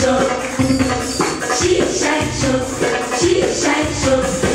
She a shine show, she a shine show.